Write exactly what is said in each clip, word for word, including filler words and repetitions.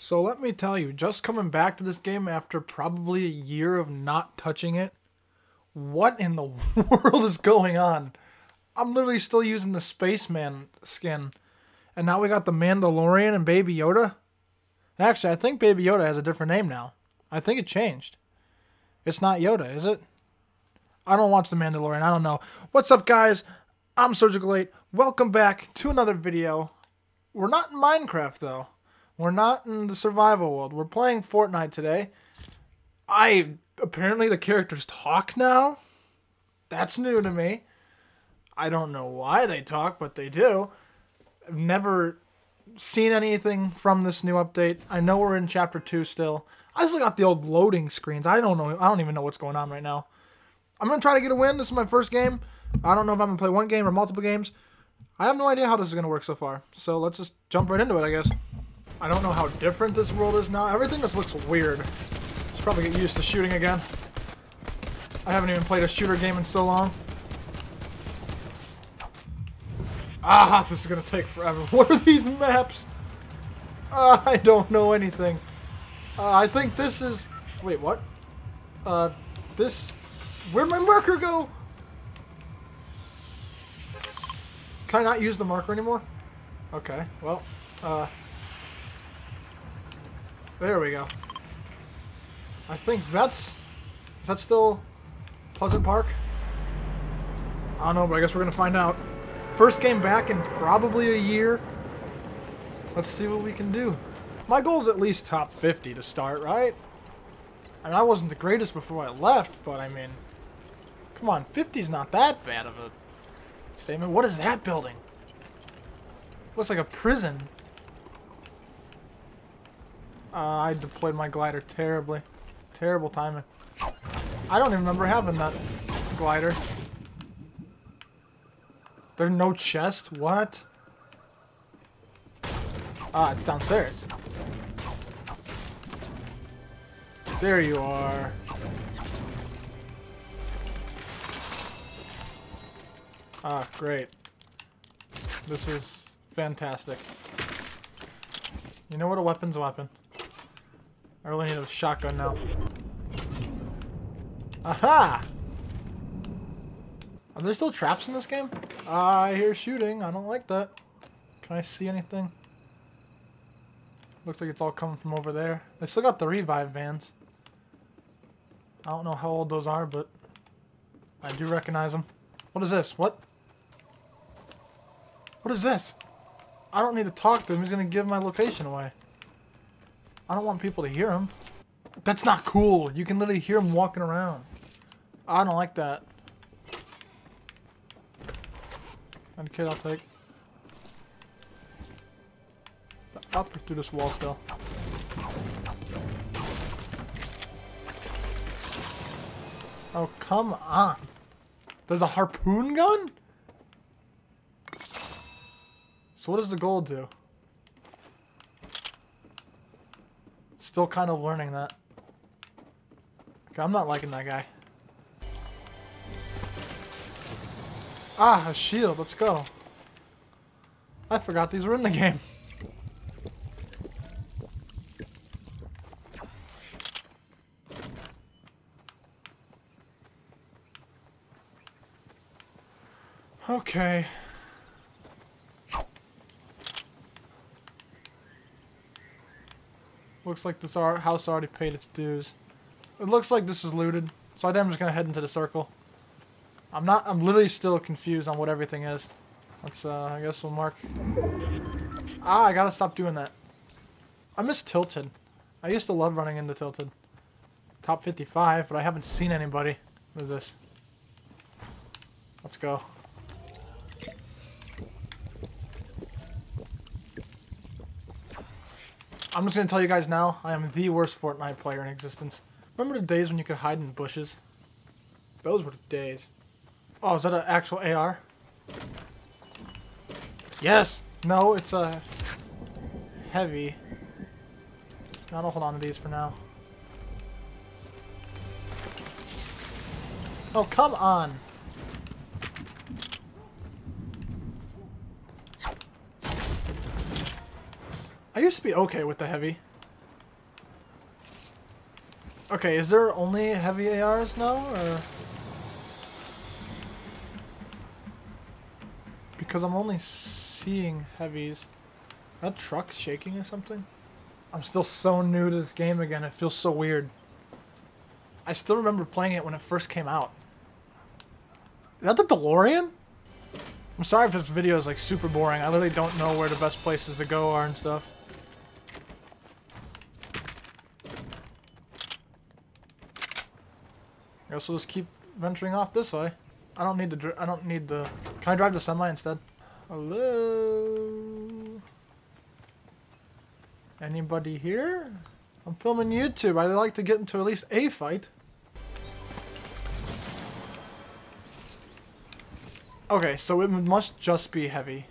So let me tell you, just coming back to this game after probably a year of not touching it, what in the world is going on? I'm literally still using the Spaceman skin, and now we got the Mandalorian and Baby Yoda. Actually, I think Baby Yoda has a different name now. I think it changed. It's not Yoda, is it? I don't watch the Mandalorian, I don't know. What's up, guys? I'm SurgicalEight. Welcome back to another video. We're not in Minecraft, though. We're not in the survival world. We're playing Fortnite today. I... Apparently the characters talk now? That's new to me. I don't know why they talk, but they do. I've never seen anything from this new update. I know we're in Chapter two still. I still got the old loading screens. I don't know. I don't even know what's going on right now. I'm going to try to get a win. This is my first game. I don't know if I'm going to play one game or multiple games. I have no idea how this is going to work so far. So let's just jump right into it, I guess. I don't know how different this world is now. Everything just looks weird. Should probably get used to shooting again. I haven't even played a shooter game in so long. Ah, this is gonna take forever. What are these maps? Uh, I don't know anything. Uh, I think this is... Wait, what? Uh, this... Where'd my marker go? Can I not use the marker anymore? Okay, well, uh... there we go. I think that's... Is that still Pleasant Park? I don't know, but I guess we're going to find out. First game back in probably a year. Let's see what we can do. My goal is at least top fifty to start, right? I mean, I wasn't the greatest before I left, but I mean... Come on, fifty's not that bad of a statement. What is that building? Looks like a prison. Uh, I deployed my glider terribly. Terrible timing. I don't even remember having that glider. There's no chest? What? Ah, it's downstairs. There you are. Ah, great. This is fantastic. You know what? A weapon's a weapon. I really need a shotgun now. Aha! Are there still traps in this game? Uh, I hear shooting. I don't like that. Can I see anything? Looks like it's all coming from over there. They still got the revive bands. I don't know how old those are, but I do recognize them. What is this? What? What is this? I don't need to talk to him. He's going to give my location away. I don't want people to hear him. That's not cool. You can literally hear him walking around. I don't like that. And kid, I'll take the upper through this wall still. Oh, come on. There's a harpoon gun? So what does the gold do? Still kind of learning that. Okay, I'm not liking that guy. Ah, a shield. Let's go. I forgot these were in the game. Okay. Looks like this house already paid its dues. It looks like this is looted. So I think I'm just going to head into the circle. I'm not, I'm literally still confused on what everything is. Let's, uh, I guess we'll mark. Ah, I gotta stop doing that. I miss Tilted. I used to love running into Tilted. Top fifty-five, but I haven't seen anybody. What is this? Let's go. I'm just gonna tell you guys now, I am the worst Fortnite player in existence. Remember the days when you could hide in bushes? Those were the days. Oh, is that an actual A R? Yes! No, it's a heavy. I don't hold on to these for now. Oh, come on! I used to be okay with the heavy. Okay, is there only heavy A Rs now, or...? Because I'm only seeing heavies. Are that truck shaking or something? I'm still so new to this game again, it feels so weird. I still remember playing it when it first came out. Is that the DeLorean? I'm sorry if this video is like super boring, I literally don't know where the best places to go are and stuff. I guess we'll just keep venturing off this way. I don't need the, I don't need the, can I drive the semi instead? Hello? Anybody here? I'm filming YouTube, I'd like to get into at least a fight. Okay, so it must just be heavy.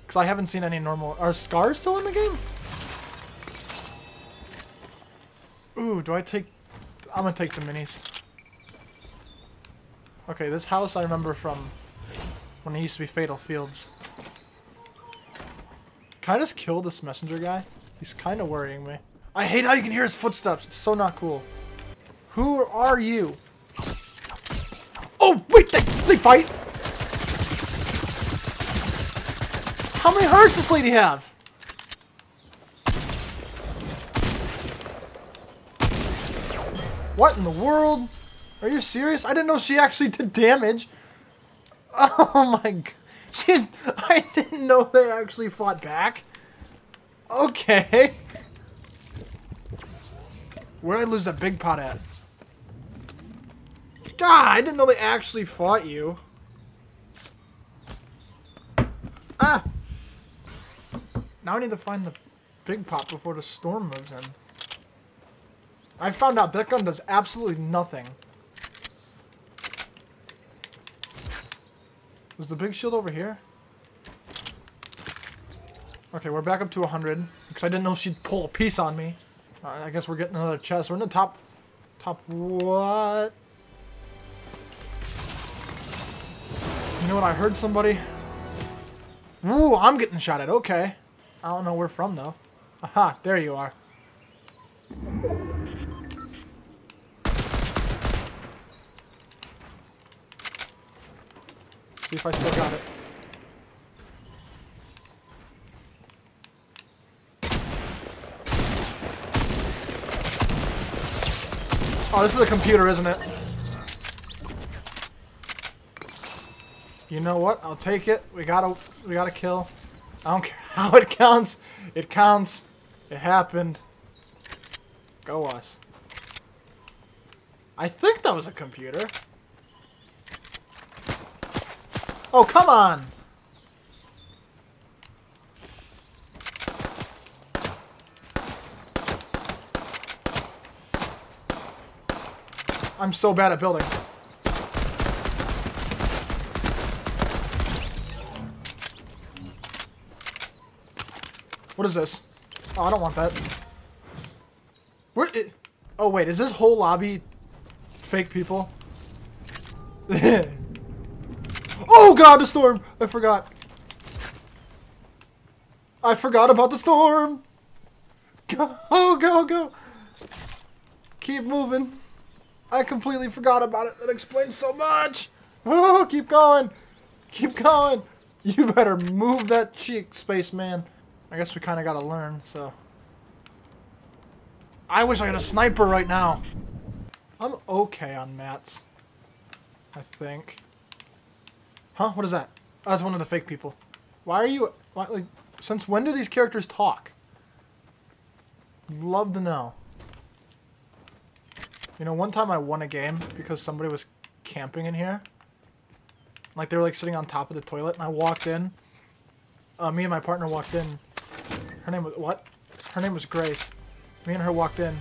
Because I haven't seen any normal, are Scars still in the game? Ooh, do I take, I'm gonna take the minis. Okay, this house I remember from when it used to be Fatal Fields. Can I just kill this messenger guy? He's kind of worrying me. I hate how you can hear his footsteps. It's so not cool. Who are you? Oh, wait, they, they fight. How many hearts does this lady have? What in the world? Are you serious? I didn't know she actually did damage. Oh my god. She, I didn't know they actually fought back. Okay. Where did I lose that big pot at? God, I didn't know they actually fought you. Ah! Now I need to find the big pot before the storm moves in. I found out that gun does absolutely nothing. Was the big shield over here? Okay, we're back up to one hundred. Because I didn't know she'd pull a piece on me. Alright, I guess we're getting another chest. We're in the top... Top what? You know what? I heard somebody. Ooh, I'm getting shot at. Okay. I don't know where from, though. Aha, there you are. See if I still got it. Oh, this is a computer, isn't it? You know what? I'll take it. We gotta, we gotta kill. I don't care how it counts. It counts. It happened. Go us. I think that was a computer. Oh, come on! I'm so bad at building. What is this? Oh, I don't want that. Where it? Oh, wait, is this whole lobby fake people? Oh god, the storm! I forgot. I forgot about the storm! Go, go, go! Keep moving. I completely forgot about it. That explains so much! Oh, keep going! Keep going! You better move that cheek, Spaceman. I guess we kinda gotta learn, so... I wish I had a sniper right now! I'm okay on mats. I think. Huh? What is that? Oh, that's one of the fake people. Why are you... Why, like, since when do these characters talk? Love to know. You know, one time I won a game because somebody was camping in here. Like, they were, like, sitting on top of the toilet, and I walked in. Uh, me and my partner walked in. Her name was... What? Her name was Grace. Me and her walked in,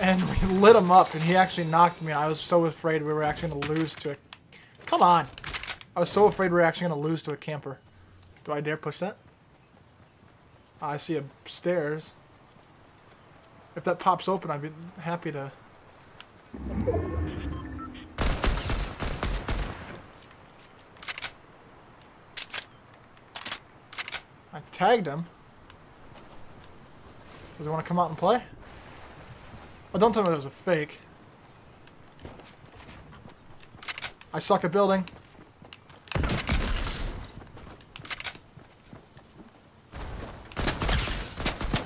and we lit him up, and he actually knocked me. I was so afraid we were actually going to lose to it. Come on! I was so afraid we were actually going to lose to a camper. Do I dare push that? I see a stairs. If that pops open, I'd be happy to... I tagged him. Does he want to come out and play? Oh, don't tell me that was a fake. I suck at building.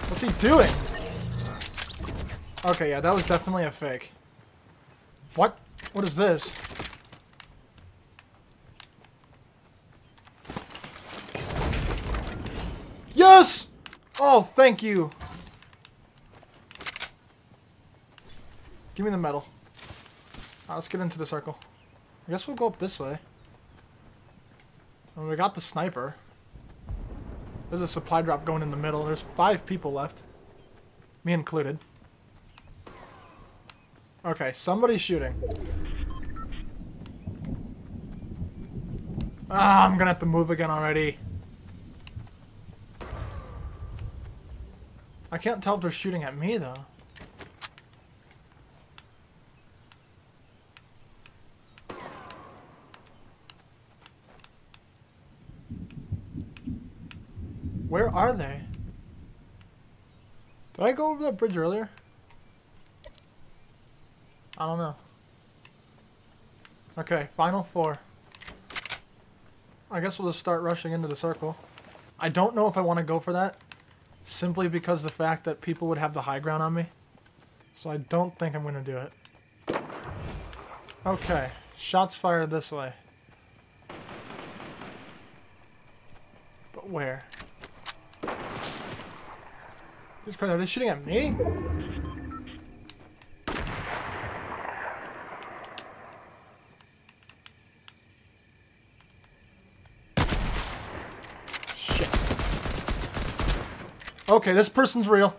What's he doing? Okay, yeah, that was definitely a fake. What? What is this? Yes! Oh, thank you. Give me the metal. Alright, let's get into the circle. I guess we'll go up this way. And we got the sniper. There's a supply drop going in the middle. There's five people left. Me included. Okay, somebody's shooting. Ah, I'm gonna have to move again already. I can't tell if they're shooting at me, though. Where are they? Did I go over that bridge earlier? I don't know. Okay, final four. I guess we'll just start rushing into the circle. I don't know if I want to go for that, simply because the fact that people would have the high ground on me. So I don't think I'm going to do it. Okay, shots fired this way. But where? Are they shooting at me? Shit. Okay, this person's real.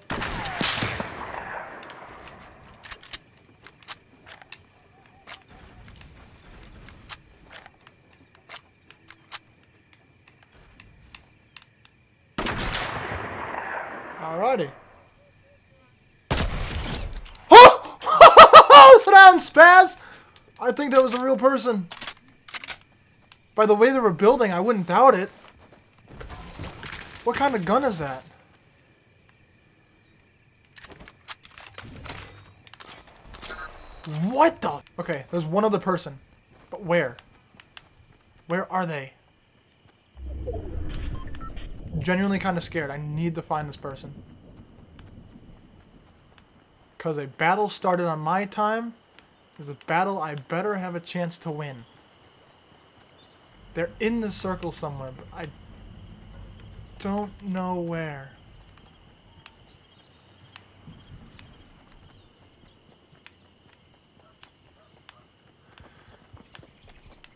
Alrighty. Oh! Sit down, Spaz! I think that was a real person. By the way they were building, I wouldn't doubt it. What kind of gun is that? What the? Okay, there's one other person. But where? Where are they? Genuinely kind of scared. I need to find this person. Because a battle started on my time is a battle I better have a chance to win. They're in the circle somewhere, but I don't know where.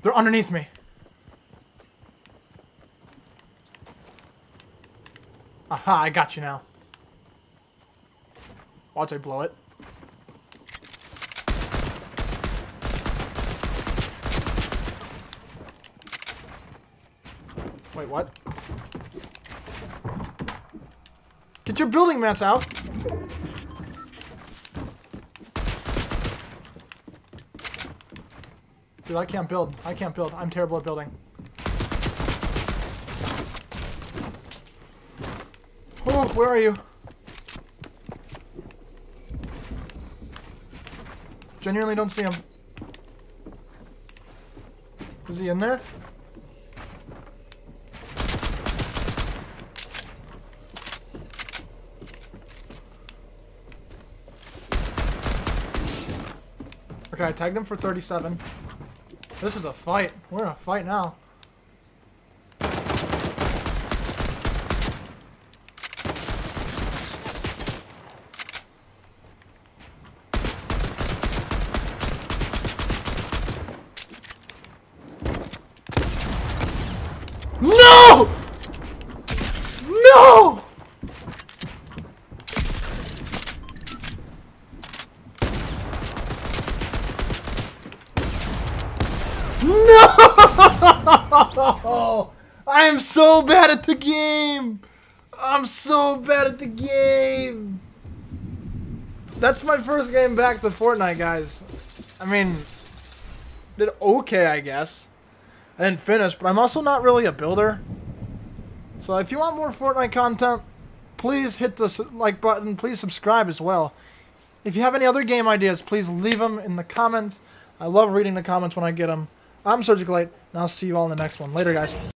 They're underneath me. Aha, I got you now. Watch, I blow it. Wait, what? Get your building mats out! Dude, I can't build. I can't build. I'm terrible at building. Oh, where are you? Genuinely don't see him. Is he in there? Okay, I tagged him for thirty-seven. This is a fight. We're in a fight now. No! No! No! I am so bad at the game! I'm so bad at the game! That's my first game back to Fortnite, guys. I mean, did okay, I guess. I didn't finish, but I'm also not really a builder. So if you want more Fortnite content, please hit the like button. Please subscribe as well. If you have any other game ideas, please leave them in the comments. I love reading the comments when I get them. I'm SurgicalEight, and I'll see you all in the next one. Later, guys.